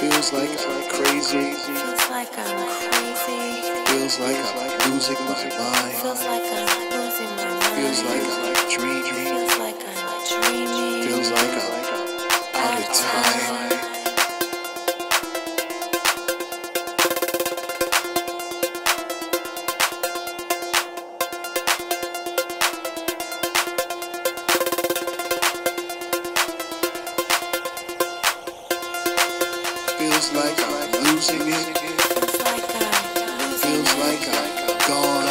Feels like I'm crazy. Feels like I'm crazy. Feels like I'm losing my mind. Feels like I'm losing my mind. Feels like I'm dreaming. Feels like I'm dreaming. Feels like I'm out of time. Feels like I'm losing it. Feels like I'm gone.